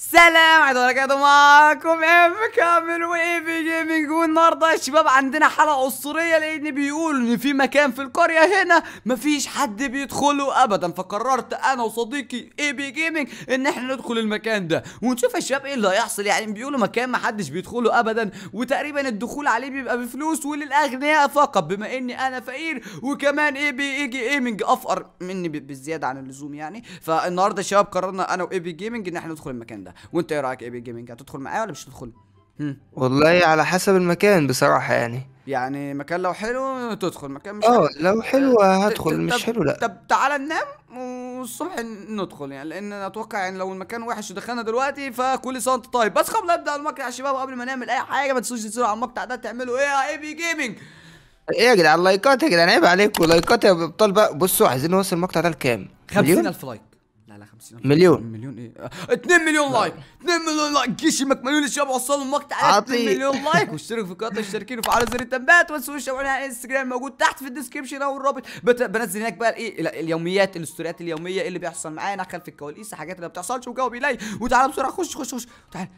السلام عليكم ورحمة الله وبركاته، معاكم ايهاب كامل واي بي جيمنج. والنهارده يا شباب عندنا حلقه اسطوريه، لان بيقولوا ان في مكان في القريه هنا مفيش حد بيدخله ابدا، فقررت انا وصديقي اي بي جيمنج ان احنا ندخل المكان ده ونشوف يا شباب ايه اللي هيحصل. يعني بيقولوا مكان محدش بيدخله ابدا، وتقريبا الدخول عليه بيبقى بفلوس وللاغنياء فقط، بما اني انا فقير وكمان اي بي جيمنج افقر مني بالزياده عن اللزوم يعني. فالنهارده يا شباب قررنا انا واي بي جيمنج ان احنا ندخل المكان ده. وانت ايه رايك اي بي جيمنج، هتدخل معايا ولا مش هتدخل؟ والله على حسب المكان بصراحه، يعني مكان لو حلو تدخل، مكان مش حلو لو حلو هدخل، مش حلو لا. طب تعالى ننام والصبح ندخل، يعني لان انا اتوقع يعني لو المكان وحش ودخلنا دلوقتي فكل سنه وانت طيب. بس قبل ابدا المقطع يا شباب، وقبل ما نعمل اي حاجه ما تنسوش تنزلوا على المقطع ده، تعملوا ايه يا اي بي جيمنج؟ ايه يا جدعان، لايكات يا جدعان، عيب عليكم، لايكات يا ابطال بقى. بصوا عايزين نوصل المقطع ده لكام؟ 50,000 لايك. لا 50 مليون ايه 2 مليون لايك، 2 مليون لايك جيش المكملون الشباب، وصلوا المقطع على 2 مليون لايك. واشتركوا في قناه الشاركين وفعلوا زر التنبيهات، وما تنسوش تابعونا على انستجرام موجود تحت في الديسكربشن او الرابط، بنزل هناك بقى ايه اليوميات، الاستوريات اليوميه اللي بيحصل معانا خلف الكواليس، الحاجات اللي ما بتحصلش وجو بيلاقي. وتعالى بسرعه خش تعال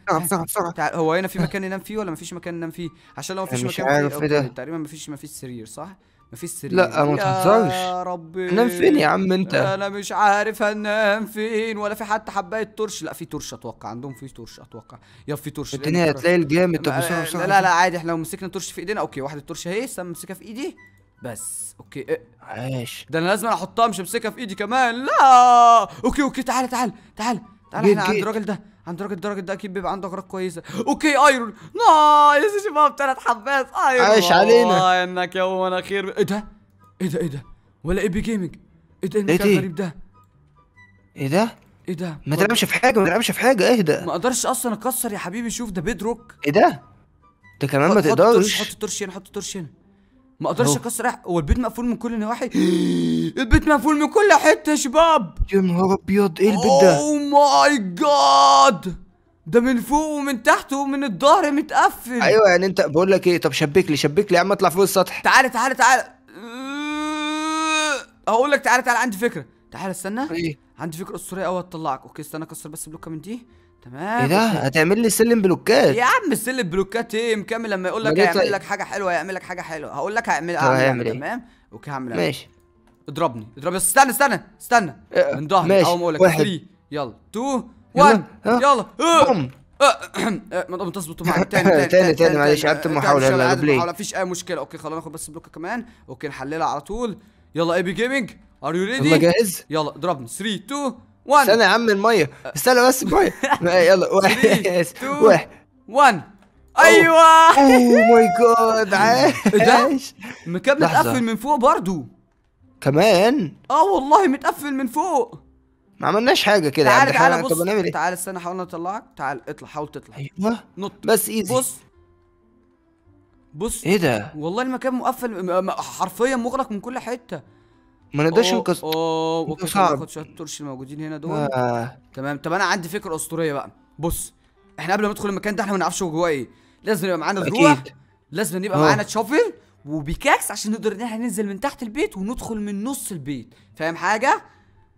بسرعه تعال. هو هنا في مكان ننام فيه ولا ما فيش مكان ننام فيه؟ عشان لو ما فيش مكان تقريبا ما فيش سرير صح؟ مفيش سرير. لا ما تهزرش يا ربي، هنام فين يا عم انت؟ انا مش عارف هنام فين، ولا في حتى حبايه ترش. لا في ترش اتوقع، عندهم في ترش اتوقع، يا في ترش الدنيا هتلاقي الجامد. طب بسرعه لا عادي، احنا لو مسكنا ترش في ايدينا اوكي، واحده ترش اهي امسكها في ايدي بس اوكي. عاش ده انا لازم احطها، مش امسكها في ايدي كمان لا. اوكي تعال احنا عند الراجل ده، الراجل ده اكيد بيبقى عنده اغراض كويسه. اوكي ايرون، نايس يا شباب 3 حبات ايرون، عايش علينا والله انك يا وانا خير. ايه ده؟ ايه ده ولا اي بي جيمنج؟ ايه ده المكان الغريب ده؟ ايه ده؟ ما تلعبش في حاجه، اهدى. ما اقدرش اصلا اكسر يا حبيبي، شوف ده بيدروك. ايه ده؟ ده كمان ما تقدرش. حط الترش هنا، ما اقدرش اكسر. هو البيت مقفول من كل النواحي، البيت مقفول من كل حته يا شباب. يا نهار ابيض، ايه البيت ده؟ اوه ماي جاد، ده من فوق ومن تحت ومن الظهر متقفل. ايوه يعني انت بقول لك ايه، طب شبك لي يا عم، اطلع فوق السطح. تعالى هقول لك، تعالى عندي فكره، استنى ايه؟ عندي فكره اسطوريه قوي هتطلعك. اوكي استنى اكسر بس بلوكه من دي تمام. ايه ده؟ هتعمل لي سلم بلوكات يا عم. سلم بلوكات ايه مكمل؟ لما يقول لك هيعمل لك حاجه حلوه، هقول لك هيعمل تمام. اوكي هعمل ماشي. اضربني بس استنى من ظهري اول ما اقول لك 3 يلا 2 1 يلا بوم. ما تظبطوا معايا تاني معلش، عدت المحاوله. يلا بلاي، مفيش اي مشكله. اوكي خلينا ناخد بس بلوكه كمان، اوكي نحللها على طول. يلا اي بي جيمنج ار يو ريدي؟ يلا جاهز، يلا اضربني 3 2 استنى يا عم الميه، استنى بس الميه يلا 1 2 1 ايوه. اوه ماي جاد عاش. المكان متقفل من فوق برضو كمان. والله متقفل من فوق، ما عملناش حاجه كده. تعالى بص، تعالى استنى حاول اطلعك، اطلع، حاول تطلع. ايوه نط بس ايزي. بص ايه ده؟ والله المكان مقفل حرفيا، مغلق من كل حته، ما نقدرش نكسر. اوكي ناخد شويه الترش الموجودين هنا دول تمام. طب انا عندي فكره اسطوريه بقى. بص احنا قبل ما ندخل المكان ده احنا ما نعرفش هو جواه ايه، لازم يبقى معانا دروع، لازم يبقى معانا تشافل وبيكاكس عشان نقدر ان احنا ننزل من تحت البيت وندخل من نص البيت، فاهم حاجه؟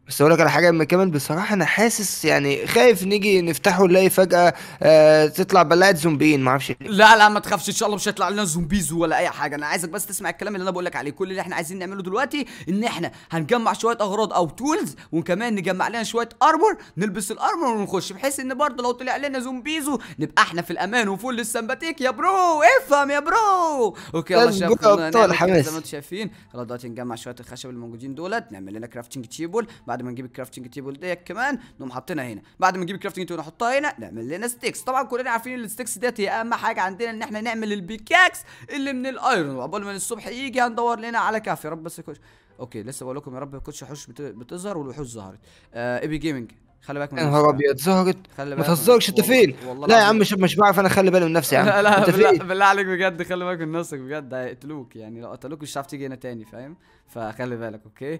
بس اقول لك على حاجه كمان بصراحه، انا حاسس يعني خايف نيجي نفتحه نلاقي فجاه تطلع بلاعه زومبيين، ما اعرفش. لا ما تخافش ان شاء الله مش هيطلع لنا زومبيز ولا اي حاجه. انا عايزك بس تسمع الكلام اللي انا بقول لك عليه. كل اللي احنا عايزين نعمله دلوقتي ان احنا هنجمع شويه اغراض او تولز، وكمان نجمع لنا شويه ارمور، نلبس الارمور ونخش، بحيث ان برضه لو طلع لنا زومبيزو نبقى احنا في الامان وفل السمباتيك يا برو، افهم يا برو. اوكي يلا شباب زي ما انتم شايفين خلاص دلوقتي نجمع شويه الخشب الموجودين دولت، نعمل لنا كرافتنج تيبل. بعد ما نجيب الكرافتنج تيبل ديت كمان نقوم حاطينها هنا، بعد ما نجيب الكرافتنج تيبل نحطها هنا، نعمل لنا ستيكس. طبعا كلنا عارفين ان الستيكس ديت هي اهم حاجه عندنا، ان احنا نعمل البيكاكس اللي من الايرون، وعقبال ما الصبح يجي هندور لنا على كاف. يا رب بس كوتش. اوكي لسه بقول لكم يا رب كوتش حوش بتظهر، والوحوش ظهرت. اي بي جيمنج خلي بالك من نفسك. يا نهار ابيض ظهرت، ما تهزرش انت فين؟ لا يا عم مش بعرف انا اخلي بالي من نفسي يا عم. لا بالله عليك بجد خلي بالك من نفسك بجد، هيقتلوك يعني، لو قتلوك مش هتعرف تيجي هنا تاني فاهم؟ فخلي بالك اوكي؟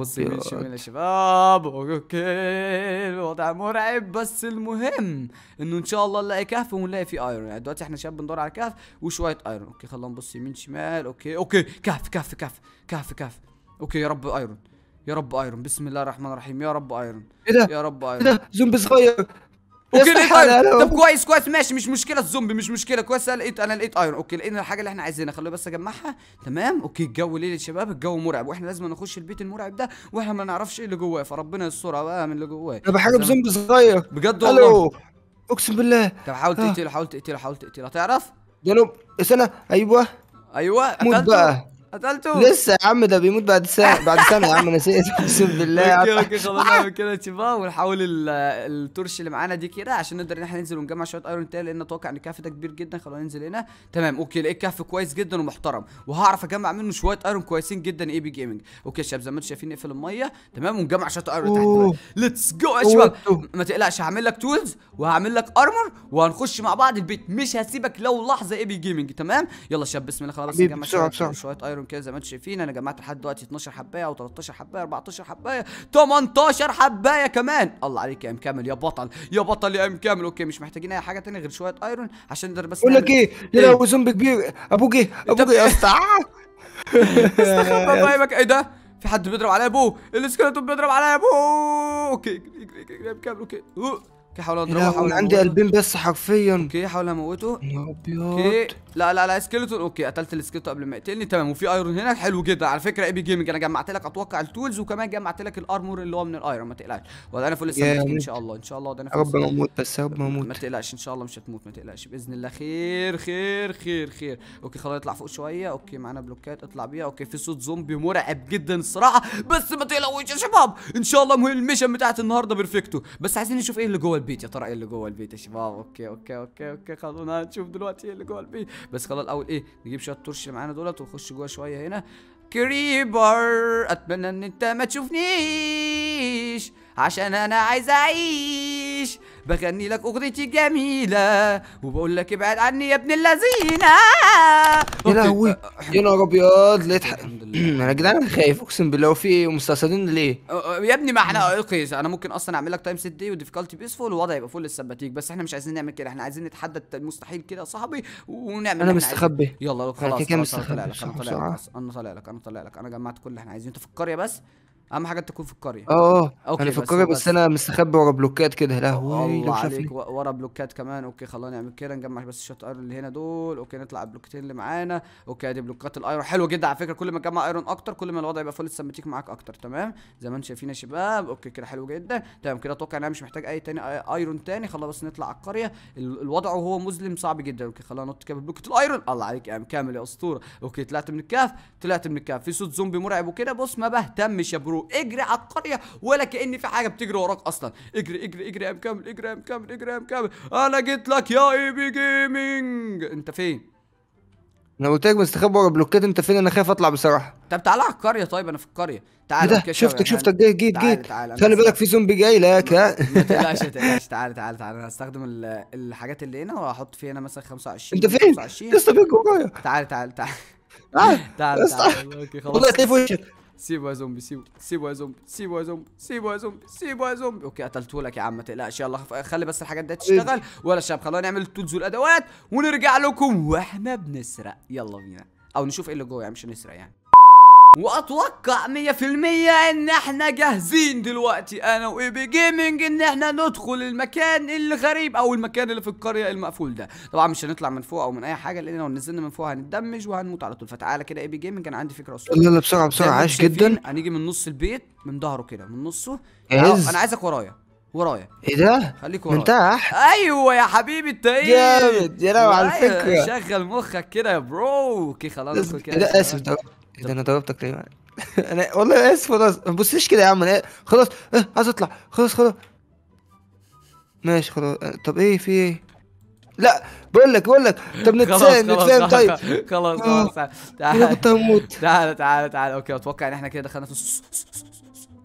بص يمين شمال يا شباب. اوكي الوضع مرعب، بس المهم انه ان شاء الله نلاقي كهف ونلاقي فيه ايرون. يعني دلوقتي احنا شباب بندور على كهف وشويه ايرون. اوكي خلينا نبص يمين شمال. اوكي كهف. اوكي يا رب ايرون، بسم الله الرحمن الرحيم، يا رب ايرون. ايه ده؟ يا رب ايرون، ايه ده؟ زومبي صغير. اوكي لقيت ايرون. طب كويس كويس ماشي، مش مشكله الزومبي مش مشكله. كويس انا لقيت ايرون. اوكي لقينا الحاجه اللي احنا عايزينها، خلوه بس اجمعها. تمام اوكي. الجو ليله يا شباب، الجو مرعب واحنا لازم نخش البيت المرعب ده واحنا ما نعرفش ايه اللي جواه، فربنا يسترها بقى من اللي جواه. ده بحاجه بزومبي صغير بجد والله، اقسم بالله. طب حاول تقتله حاول تقتله حاول تقتله، هتعرف؟ جاله سنه. ايوه موت بقى. قتلته لسه يا عم، ده بيموت بعد ساعة بعد سنة يا عم، نسيت اقسم بالله. اوكي خلاص نعمل كده يا شباب، ونحاول التورش اللي معانا دي كده عشان نقدر ان احنا ننزل ونجمع شوية ايرون تاني، لان اتوقع ان الكهف ده كبير جدا. خلونا ننزل هنا. تمام اوكي لقيت كهف كويس جدا ومحترم، وهعرف اجمع منه شوية ايرون كويسين جدا. اي بي جيمنج. اوكي يا شباب زي ما انتم شايفين نقفل المية تمام ونجمع شوية ايرون تحت. ليتس جو يا شباب، ما تقلقش هعمل لك تولز وهعمل لك ارمر وهنخش مع بعض البيت، مش هسيبك لو لحظة. اي بي جيمنج تمام. يلا يا شباب بسم الله. خلاص نجمع شوية كده زي ما انتم شايفين. انا جمعت لحد دلوقتي 12 حبايه او 13 حبايه 14 حبايه 18 حبايه كمان. الله عليك يا ام كامل، يا بطل يا بطل يا ام كامل. اوكي مش محتاجين اي حاجه ثانيه غير شويه ايرون عشان نقدر بس. بقول لك ايه، لو زومبي كبير ابوك ايه ابوك يا اسطى، استخبى بايبك. ايه ده؟ في حد بيضرب عليا ابوه، السكيلتون بيضرب عليا ابوه. اوكي يا ام كامل. اوكي حاول اضربه، حاول عندي قلبين بس حرفيا. اوكي حاول اموته. يا ابيض لا لا لا سكيلتون. اوكي قتلت السكيلتون قبل ما يقتلني. تمام وفي ايرون هناك حلو جدا على فكره. اي بي جيمنج انا جمعت لك اتوقع التولز، وكمان جمعت لك الارمور اللي هو من الايرون. ما تقلقش وضعنا فل السمك ان شاء الله. ان شاء الله وضعنا فل السمك. يا رب ما اموت بس، يا رب ما اموت. ما تقلقش ان شاء الله مش هتموت، ما تقلقش باذن الله. خير خير خير خير. اوكي خلاص اطلع فوق شويه. اوكي معانا بلوكات اطلع بيها. اوكي في صوت زومبي مرعب جدا الصراحه، بس ما تقلقوش يا شباب ان شاء الله الميشن بتاعت النهارده بيرفكتو. بس عايزين نشوف ايه اللي جوه البيت، يا ترى ايه اللي جوه البيت يا شباب. اوكي اوكي اوكي اوكي خلونا نشوف دلوقتي ايه اللي جوه البيت. بس خلاص الاول ايه، نجيب شويه التورش اللي معانا دولت ونخش جوه شويه هنا. كريبر اتمنى ان انت ما تشوفنيش عشان انا عايز اعيش، بغني لك اغنيتي الجميله وبقول لك ابعد عني يا ابن اللذينه. يا لهوي يا نهار ابيض لقيت انا يا جدعان انا خايف اقسم بالله. وفي مستقصدين ليه؟ يا ابني ما احنا اوكي انا ممكن اصلا اعمل لك تايم 6 دي وديفيكالتي بيسفول والوضع يبقى فول السباتيك، بس احنا مش عايزين نعمل كده، احنا عايزين نتحدى المستحيل كده يا صاحبي ونعمل. انا مستخبي. يلا خلاص انا طالع لك انا جمعت كل اللي احنا عايزينه. انت في القريه بس، اهم حاجه انت تكون في القريه. انا في القريه بس انا مستخبي ورا بلوكات كده. يا لهوي لو شافني ورا بلوكات كمان. اوكي خلونا نعمل كده، نجمع بس الشوت ايرون اللي هنا دول. اوكي نطلع البلوكتين اللي معانا. اوكي ادي بلوكات الايرون حلوه جدا على فكره، كل ما تجمع ايرون اكتر كل ما الوضع يبقى فول السماتيك معاك اكتر. تمام زي ما انتم شايفين يا شباب. اوكي كده حلو جدا. تمام كده اتوقع ان انا مش محتاج اي تاني ايرون تاني. خلاص بس نطلع على القريه، الوضع وهو مظلم صعب جدا. اوكي خلونا ننط كده بلوكه الايرون. الله عليك يا كامل يا اسطوره. اوكي طلعت من الكهف في صوت زومبي مرعب وكده. بص ما بهتمش يا برو، اجري على القريه ولا كأن في حاجه بتجري وراك اصلا. اجري اجري اجري يا ام كامل، اجري يا ام كامل، اجري يا ام كامل. انا جيت لك يا اي بي جيمنج. انت فين؟ انا قلت لك مستخبي ورا بلوكات. انت فين؟ انا خايف اطلع بصراحه. طب تعالى على القريه. طيب انا في القريه. تعالى كده شفتك جيت خلي بالك في زومبي جاي لك. ها ما تقلقش ما تقلقش. تعالى انا هستخدم الحاجات اللي هنا وهحط فيها هنا مثلا 25. انت فين؟ لسه بيك ورايا. تعالى اوكي خلاص والله هتلاقيه في وشك. سيبه يا زومبي سيبه يا زومبي. اوكي قتلته لك يا عم ما تقلقش. يلا خلي بس الحاجات دي تشتغل ولا شاب. خلونا نعمل التولز والادوات ونرجع لكم واحنا بنسرق. يلا بينا او نشوف ايه اللي جوه يعني، مش هنسرق يعني. واتوقع 100% ان احنا جاهزين دلوقتي انا واي بي جيمنج ان احنا ندخل المكان الغريب او المكان اللي في القريه المقفول ده. طبعا مش هنطلع من فوق او من اي حاجه، لان لو نزلنا من فوق هنتدمج وهنموت على طول. فتعالى كده اي بي جيمنج انا عندي فكره اسطوريه. يلا بسرعه عاش جدا. هنيجي من نص البيت من ظهره كده من نصه. انا عايزك ورايا. ايه ده؟ خليك ورايا من تحت. ايوه يا حبيبي انت ايه؟ جامد يا لهوي على الفكره. شغل مخك كده يا برو. اوكي خلاص كده اسف ده انا ضربتك ليه؟ انا والله اسف خلاص ما تبصليش كده يا عم. انا خلاص عايز اطلع خلاص ماشي خلاص. طب ايه في ايه؟ لا بقول لك طب نتفاهم. طيب خلاص تعالى انا كنت هموت. تعالى اوكي اتوقع ان احنا كده دخلنا في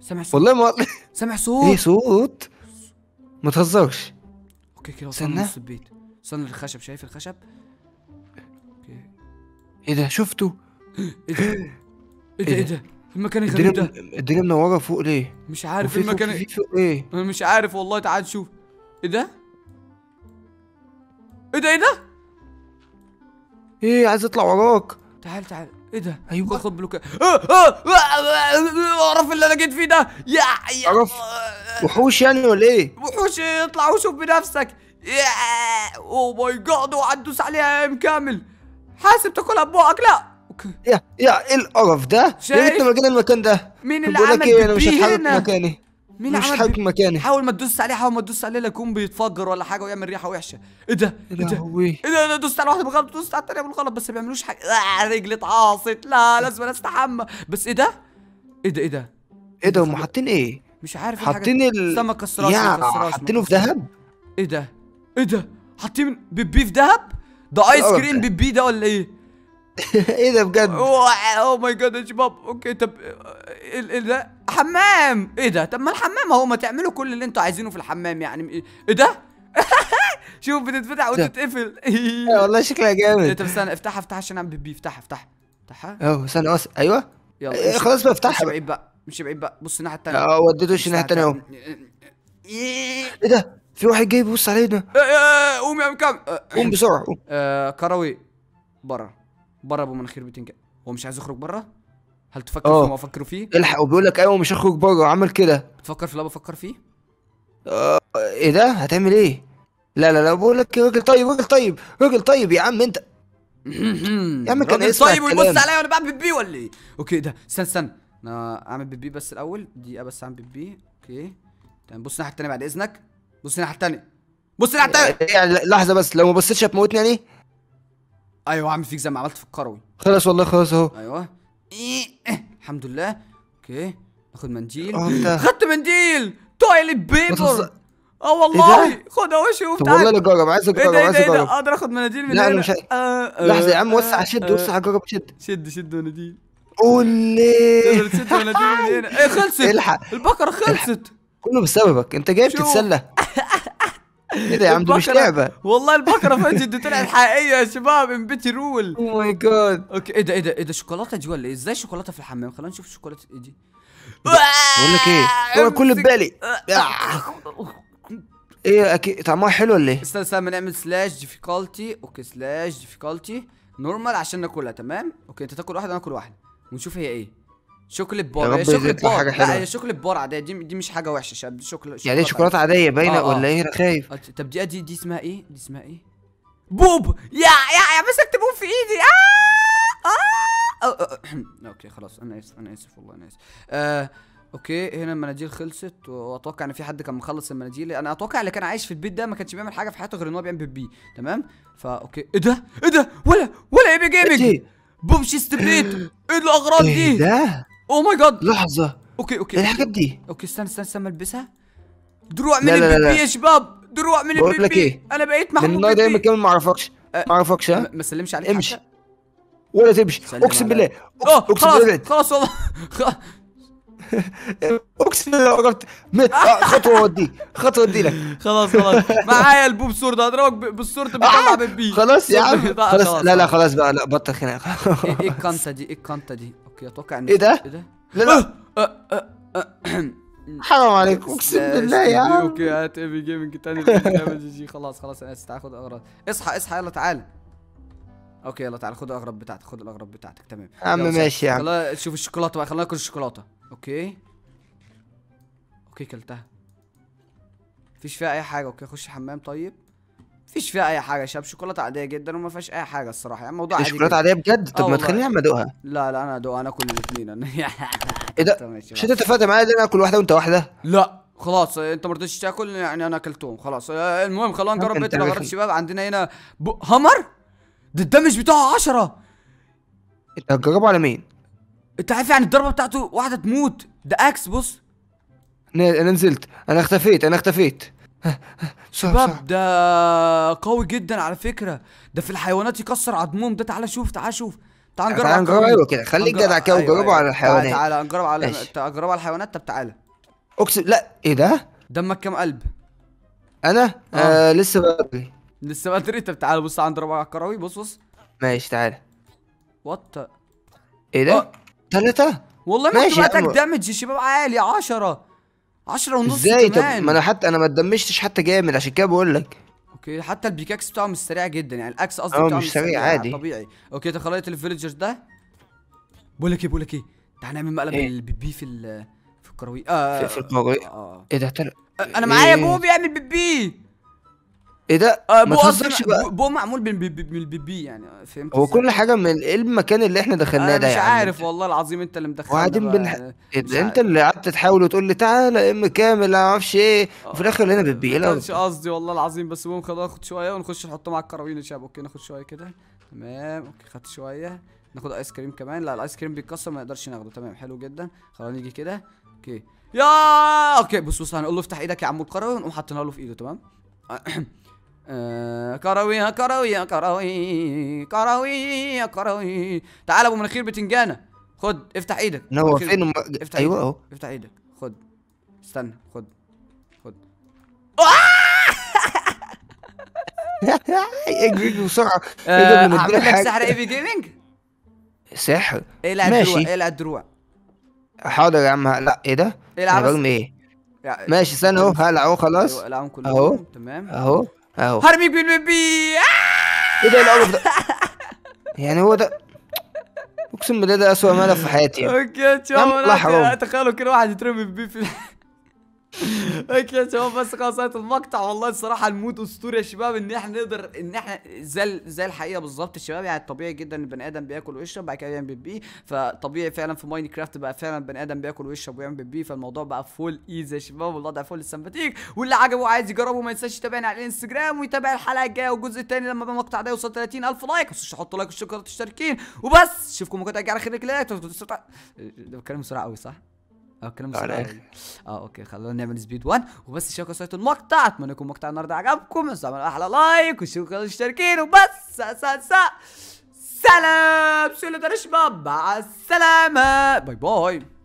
سامع صوت والله ما سامع صوت. ايه صوت؟ ما تهزرش. اوكي كده وصلنا نص البيت. وصلنا للخشب، شايف الخشب؟ اوكي ايه ده شفته؟ ايه ده المكان الغريب ده؟ الدنيا منوره فوق ليه؟ مش عارف المكان فوق ايه؟ انا مش عارف والله. تعال شوف ايه ده ايه عايز اطلع وراك. تعال ايه ده؟ ايوه خد بلوكات. اعرف اللي انا جيت فيه ده. يا وحوش يعني ولا ايه؟ وحوش، اطلع وشوف بنفسك. اوه ماي جاد، اوعى تدوس عليها يا ام كامل، حاسب تاكلها ببوقك. لا يا ايه القرف ده؟ يا ريتنا ما جينا المكان ده. مين اللي عمل بيه هنا؟ انا مش هتحرك مكاني، مش هتحرك مكاني. حاول ما تدوس عليه، حاول ما تدوس عليه، لا يكون بيتفجر ولا حاجه ويعمل ريحه وحشه. ايه ده؟ ايه ده؟ ايه ده؟ انا دوست على واحده بالغلط، دوست على الثانيه بالغلط، بس ما بيعملوش حاجه. رجلي اتعاصت، لا لازم استحمى. بس ايه ده؟ ايه ده؟ ايه ده؟ ايه ده؟ هم حاطين ايه؟ مش عارف، حاطين السمك كسراش، حاطينه في ذهب. ايه ده؟ ايه ده؟ حاطين بيبي في ذهب؟ ده ايس كريم بيبي ده ولا ايه؟ ايه ده بجد؟ اوه ماي جاد يا شباب. اوكي طب ايه ده؟ حمام. ايه ده؟ طب ما الحمام اهو، ما تعملوا كل اللي انتوا عايزينه في الحمام يعني. ايه ده؟ شوف بتتفتح وتتقفل. والله شكلها جامد. طب استنى افتحها، افتحها عشان اعمل بيبي. افتحها اهو. استنى ايوه خلاص بقى افتحها. مش بعيد بقى، مش بعيد بقى. بص الناحيه الثانيه. وديتوش الناحيه الثانيه اهو. ايه ده؟ في واحد جاي بيبص علينا. قوم يا مكمل، قوم بسرعه. كراوي بره، بره ابو مناخير بتنجان. هو مش عايز يخرج بره؟ هل تفكر في ما افكر فيه؟ الحق، وبيقول لك ايوه مش هخرج بره، عمل كده. بتفكر في اللي بفكر فيه؟ ايه ده؟ هتعمل ايه؟ لا لا لا، بقول لك راجل طيب، راجل طيب، راجل طيب يا عم انت. يا عم كان راجل طيب ويبص عليا وانا بعمل بيبي ولا ايه؟ اوكي ده استنى انا اعمل بيبي بس الاول، دقيقه بس اعمل بيبي. اوكي تمام. بص الناحيه الثانيه بعد اذنك، بص الناحيه الثانيه، بص الناحيه الثانيه. يعني لحظه بس، لو ما بصيتش هتموتني يعني. ايوه هعمل فيك زي ما عملت في الكروي. خلاص والله خلاص اهو. ايوه الحمد لله. اوكي ناخد منديل. خدت منديل تويليت بيبر. والله خد اهو شوف. طب والله اجرب، عايز اجرب، عايز اجرب. اقدر اخد مناديل من هنا؟ لحظه يا عم، وسع، شد وسع، جرب. شد مناديل. قولي شد مناديل من هنا. خلصت، الحق البقره خلصت. كله بسببك انت، جاي بتتسلى. ايه ده يا عم؟ دي مش لعبه والله. البقره فجأة دي طلعت حقيقيه يا شباب، امبتي رول. او ماي جاد. اوكي ايه ده؟ ايه ده؟ ايه ده؟ شوكولاته دي ولا ايه؟ ازاي شوكولاته في الحمام؟ خلينا نشوف شوكولاته ايه دي. بقول لك ايه، هو كله في بالي. ايه اكيد طعمها حلو ولا ايه؟ استنى نعمل سلاش ديفيكالتي. اوكي سلاش ديفيكالتي نورمال عشان ناكلها. تمام اوكي انت تاكل واحده انا اكل واحده ونشوف هي ايه. شوكليت بار. هي شوكليت بار، لا هي شوكليت بار عاديه. دي مش حاجه وحشه شاب، دي شوكليت يعني. شوكولاته عاديه باينه ولا ايه؟ انا خايف. طب دي اسمها ايه؟ دي اسمها ايه؟ بوب. يا مسكت بوب في ايدي. اوكي خلاص انا اسف والله انا اسف. اوكي هنا المناديل خلصت، واتوقع ان في حد كان مخلص المناديل. انا اتوقع اللي كان عايش في البيت ده ما كانش بيعمل حاجه في حياته غير ان هو بيعمل بيبي. تمام فا اوكي. ايه ده؟ ايه ده؟ ولا اي بي جيمنج بوب شيست بليت. ايه الاغراض دي؟ ايه ده؟ اوه ماي جاد. لحظه اوكي ايه الحاجات دي؟ اوكي استنى البسها. دروع من البيبي يا شباب، دروع من البيبي. إيه؟ انا بقيت محبوب من النهارده دايما كمان. ما اعرفكش ها؟ ما اسلمش عليك، امشي ولا تمشي، اقسم بالله. خلاص والله اقسم بالله وقفت خطوه ودي لك. خلاص معايا البوب سورده، هضربك بالسورده بتطلع بيبي. خلاص يا عم خلاص. لا خلاص بقى، لا بطل خناق. ايه الكنته دي؟ اوكي اتوقع ان ايه ده؟ لا حرام عليك اقسم بالله يا عم. اوكي هات اي بي جيمنج تاني. خلاص انا اسف. تعال خد اغراض. اصحى يلا تعال. اوكي يلا تعال خد الاغراض بتاعتك، تمام يا عم. ماشي يا عم. خلاص شوف الشوكولاته بقى، خلينا ناكل الشوكولاته. اوكي كلتها، مفيش فيها اي حاجه. اوكي اخش الحمام. طيب مفيش فيها اي حاجه يا شباب، شوكولاته عاديه جدا وما فيهاش اي حاجه الصراحه. يعني الموضوع عادي، شوكولاته عاديه بجد. طب ما تخليني اما ادوقها. لا انا ادوقها، انا اكل الاثنين انا. ايه ده؟ مش انت اتفقت معايا ان انا اكل واحده وانت واحده؟ لا خلاص انت ما رضيتش تاكل، يعني انا اكلتهم خلاص. المهم خلينا نجرب بقيه الاغراض. شباب عندنا هنا هامر. ده الدمج بتاعه 10. انت هتجربه على مين؟ انت عارف يعني الضربه بتاعته واحده تموت. ده اكس. بص انا نزلت، انا اختفيت شباب. ده قوي جدا على فكره، ده في الحيوانات يكسر عظمهم. ده تعال شوف تعال نجرب. ايوه كده خليك جدع كده وجربه على الحيوانات. تعال نجرب على الحيوانات. طب تعالى اقسم. لا ايه ده؟ دمك كام قلب؟ انا لسه بدري. طب تعالى بص عند ربع الكراوي. بص ماشي تعالى. وات ايه ده؟ 3 والله. ماشي بقتك دامج يا شباب عالي. 10 ونص ازاي؟ طب ما انا حتى ما اتدمجتش حتى جامد، عشان كده بقول لك. اوكي حتى البيكاكس بتاعه مش سريع جدا، يعني الاكس قصدي بتاعه مش سريع عادي طبيعي. اوكي ده خليت الفيليجر ده. بقول لك ايه تعالى نعمل مقلب البيبي في الكروي في الكروي. ايه ده ترى انا معايا بو بيعمل بيبي. ايه ده؟ بو اصلا بو معمول بالبيبي يعني فهمت. هو كل حاجه من ايه المكان اللي احنا دخلناه ده؟ مش عارف والله العظيم انت اللي مدخلنا. وبعدين انت اللي قعدت تحاول وتقول لي تعالى ام كامل ما اعرفش ايه وفي الاخر لقينا بيبي. لا مش قصدي والله العظيم، بس بو ناخد شويه ونخش نحطهم على الكراويين يا شباب. اوكي ناخد شويه كده تمام. اوكي خدت شويه، ناخد ايس كريم كمان. لا الايس كريم بيتكسر ما نقدرش ناخده. تمام حلو جدا. خلاص نيجي كده. اوكي يا اوكي بص بص هنقول له افتح ايدك يا عم الكروي ونقوم حاطينها له في ايده. تمام كراوي يا كراوي يا كراوي كراوي يا كراوي. تعالى ابو مناخير بتنجانه خد افتح ايدك. نور فين؟ افتح ايوه اهو افتح ايدك خد استنى خد خد اجري بسرعه. اعمل لك سحر اي بي جيمنج. سحر؟ العب دروع العب دروع. حاضر يا عم. لا ايه ده؟ العب رغم ايه؟ ماشي استنى اهو هلع اهو خلاص اهو تمام اهو اهو هرميك بالبيبي. ايه ده القرف ده؟ يعني هو ده اقسم بالله ده اسوء ملف في حياتي. اوكي يا شباب تخيلوا كده واحد يترمي بالبيبي في اوكي يا شباب بس خلاص هات المقطع. والله الصراحه المود اسطوري يا شباب ان احنا نقدر ان احنا زي الحقيقه بالظبط الشباب. يعني طبيعي جدا ان البني ادم بياكل ويشرب بعد كده يعمل بيبي، فطبيعي فعلا في ماين كرافت بقى فعلا البني ادم بياكل ويشرب ويعمل بيبي، فالموضوع بقى فول ايزي يا شباب والوضع فول سمباتيك. واللي عجبه وعايز يجربه ما ينساش يتابعنا على الانستجرام ويتابع الحلقه الجايه والجزء الثاني لما المقطع ده يوصل 30,000 لايك. ما تنسوش تحطوا لايك وشكرا للمشتركين وبس. اشوفكم المقطع الجاي على خير. ده بتكلم بسرعه قوي صح؟ الكلام بسرعه. اوكي خلونا نعمل سبيد 1 وبس. اشتركوا في قناه المقطع. اتمنى يكون مقطع النهارده عجبكم. اعملوا احلى لايك وشكرا للمشتركين وبس. سلام سلام يا شباب مع السلامه. باي باي.